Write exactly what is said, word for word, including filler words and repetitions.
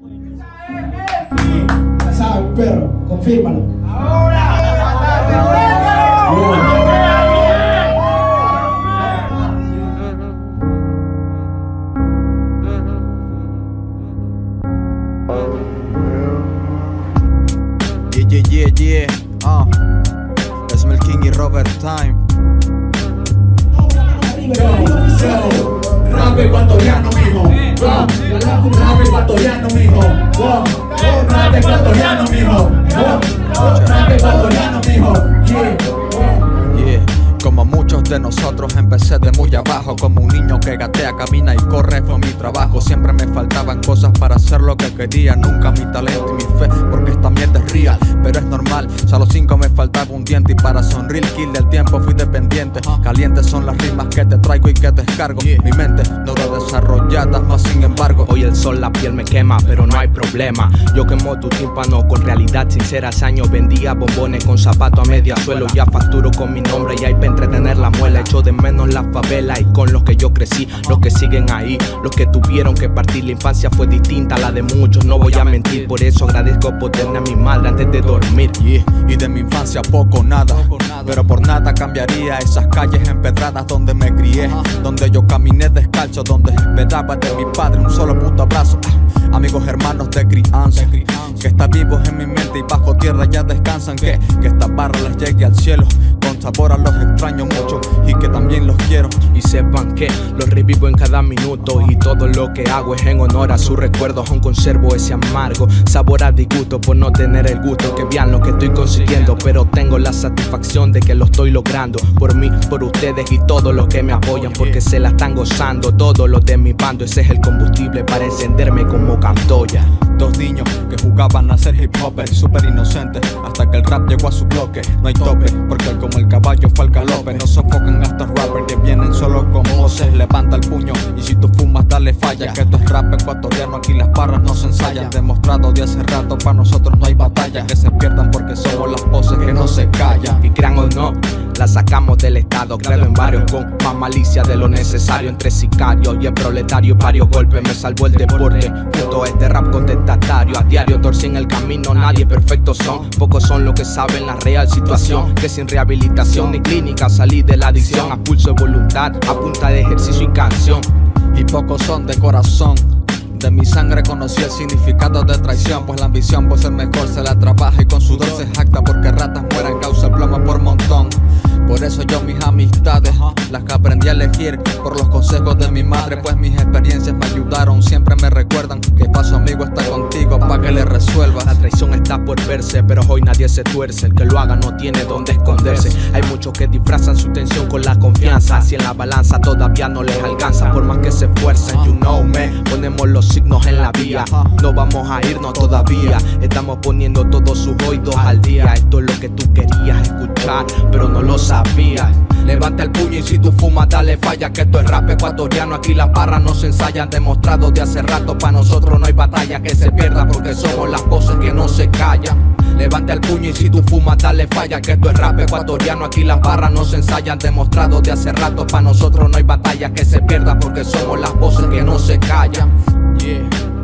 Ya saben, Pedro, confírmalo. ¡Ahora! Yeah, yeah, yeah, ah, uh. Es Melking y Robertime. Rap ecuatoriano, mijo. Rap ecuatoriano, mijo. Rap ecuatoriano, mijo. Rap ecuatoriano, mijo. Yeah, como muchos de nosotros empecé de muy abajo, como un niño que gatea, camina y corre. Fue mi trabajo, siempre me faltaban cosas para hacer lo que quería, nunca mi talento y mi fe, porque esta mierda es real. Pero es normal, o sea, a los cinco me faltaba un diente y para sonreír kill del tiempo fui dependiente. Calientes son las rimas que te traigo y que te descargo. Mi mente neurodesarrollada, más sin embargo hoy el sol la piel me quema, pero no hay problema. Yo quemo tu tímpano con realidad sincera. Hace años vendía bombones con zapato a media suelo. Ya facturo con mi nombre y hay para entretener la muela. Echo de menos la favela y con los que yo crecí, los que siguen ahí, los que tuvieron que partir. La infancia fue distinta a la de muchos, no voy a mentir. Por eso agradezco por tener a mi madre antes de dormir. Yeah. Y de mi infancia poco nada, poco nada, pero por nada cambiaría esas calles empedradas donde me crié, uh -huh. donde yo caminé descalzo, donde esperaba de mi padre un solo puto abrazo. Ah, amigos, hermanos de crianza, de crianza, que están vivos en mi mente y bajo tierra ya descansan. Que, que esta barra les llegue al cielo, con sabor a los extraño mucho y que también los quiero. Y sepan que los revivo en cada minuto y todo lo que hago es en honor a sus recuerdos. Aún conservo ese amargo sabor a disgusto por no tener el gusto. Que vean lo que estoy consiguiendo, pero tengo la satisfacción de que lo estoy logrando. Por mí, por ustedes y todos los que me apoyan, porque se la están gozando todos los de mi bando. Ese es el combustible para encenderme como cantoya. Dos niños que jugaban a ser hip hopper, súper inocentes, hasta que el rap llegó a su bloque. No hay tope, porque como el caballo fue al galope. No sofocan a estos rappers que vienen solo con voces. Levanta el puño y si tú fumas dale falla, que esto es rap ecuatoriano, aquí las barras no se ensayan. Demostrado de hace rato, para nosotros no hay batalla. Que se pierdan porque somos las voces que no se callan. Y crean o no, la sacamos del estado, creo en varios con más malicia de lo necesario. Entre sicarios y el proletario, varios golpes me salvó el deporte. Justo este rap contestatario, a diario torcí en el camino, nadie perfecto son. Pocos son los que saben la real situación, que sin rehabilitación ni clínica salí de la adicción. A pulso de voluntad, a punta de ejercicio y canción. Y pocos son de corazón. De mi sangre conocí el significado de traición, pues la ambición por ser mejor se la trabaja y con sudor se jacta, porque ratas mueren causa el plomo por montón. Por eso yo mis amistades, las que aprendí a elegir por los consejos de mi madre, pues mis experiencias me ayudaron, siempre me recuerdan que paso amigo está contigo pa' que le resuelvas. La traición está por verse, pero hoy nadie se tuerce, el que lo haga no tiene dónde esconderse. Hay muchos que disfrazan su tensión con la confianza, si en la balanza todavía no les alcanza, por más que se esfuercen, you know me, ponemos los signos en la vía, no vamos a irnos todavía, estamos poniendo todos sus oídos al día. Esto es lo que tú querías escuchar, pero no lo sabías. Levanta el puño y si tú fumas dale falla, que esto es rap ecuatoriano, aquí las barras no se ensayan. Demostrado de hace rato, para nosotros no hay batalla, que se pierda porque somos las voces que no se callan. Levanta el puño y si tú fumas dale falla, que esto es rap ecuatoriano, aquí las barras no se ensayan. Demostrado de hace rato, para nosotros no hay batalla, que se pierda porque somos las voces que no se callan. Yeah.